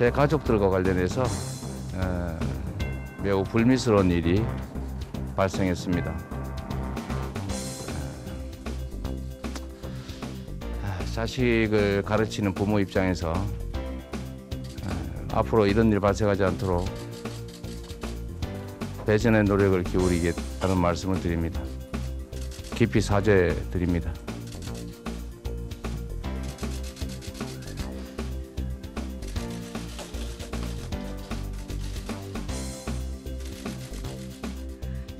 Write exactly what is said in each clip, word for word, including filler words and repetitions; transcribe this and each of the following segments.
제 가족들과 관련해서 어, 매우 불미스러운 일이 발생했습니다. 자식을 가르치는 부모 입장에서 앞으로 이런 일 발생하지 않도록 대전의 노력을 기울이겠다는 말씀을 드립니다. 깊이 사죄드립니다.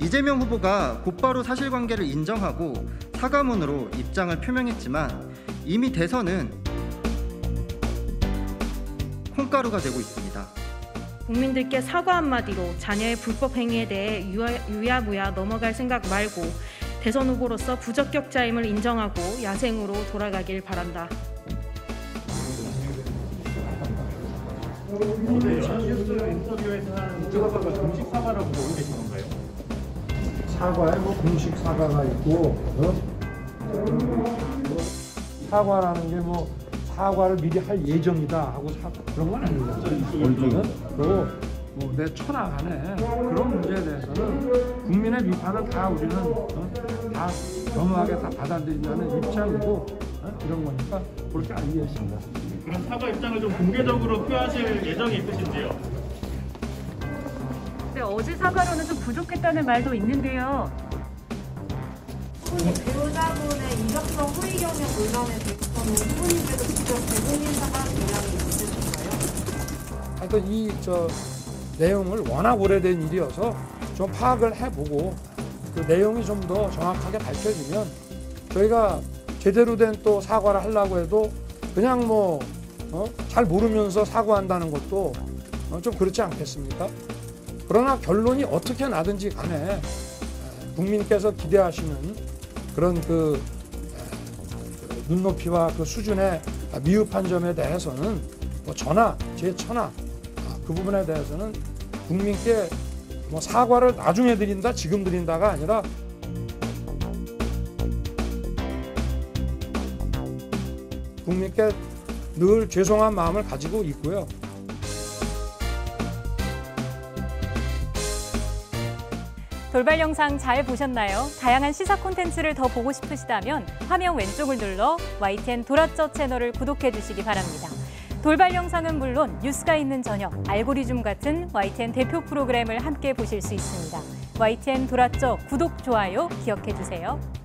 이재명 후보가 곧바로 사실관계를 인정하고 사과문으로 입장을 표명했지만 이미 대선은 콩가루가 되고 있습니다. 국민들께 사과 한마디로 자녀의 불법 행위에 대해 유야무야 넘어갈 생각 말고 대선 후보로서 부적격자임을 인정하고 야생으로 돌아가길 바란다. 사과에 뭐 공식 사과가 있고 어? 사과라는 게 뭐 사과를 미리 할 예정이다 하고 사과 그런 건 아니잖아요. 그리고 뭐 내 천하 간에 그런 문제에 대해서는 국민의 비판을 다 우리는 어? 다 겸허하게 다 받아들인다는 입장이고 어? 이런 거니까 그렇게 안 이해했습니다. 그럼 사과 입장을 좀 공개적으로 표하실 예정이 있으신지요? 어제 사과로는 좀 부족했다는 말도 있는데요. 후보님 배우자분의 인격성 호의 경영 논란에 대해서는 후보님께도 직접 대국민 사과하는 의향이 있으신가요? 그러니까 이 저 내용을 워낙 오래된 일이어서 좀 파악을 해보고 그 내용이 좀 더 정확하게 밝혀지면 저희가 제대로 된 또 사과를 하려고 해도 그냥 뭐 어? 잘 모르면서 사과한다는 것도 어? 좀 그렇지 않겠습니까? 그러나 결론이 어떻게 나든지 간에 국민께서 기대하시는 그런 그 눈높이와 그 수준의 미흡한 점에 대해서는 뭐 저나 제 처나 그 부분에 대해서는 국민께 뭐 사과를 나중에 드린다 지금 드린다가 아니라 국민께 늘 죄송한 마음을 가지고 있고요. 돌발 영상 잘 보셨나요? 다양한 시사 콘텐츠를 더 보고 싶으시다면 화면 왼쪽을 눌러 와이티엔 돌아쩌 채널을 구독해 주시기 바랍니다. 돌발 영상은 물론 뉴스가 있는 저녁, 알고리즘 같은 와이티엔 대표 프로그램을 함께 보실 수 있습니다. 와이티엔 돌아쩌 구독, 좋아요 기억해 주세요.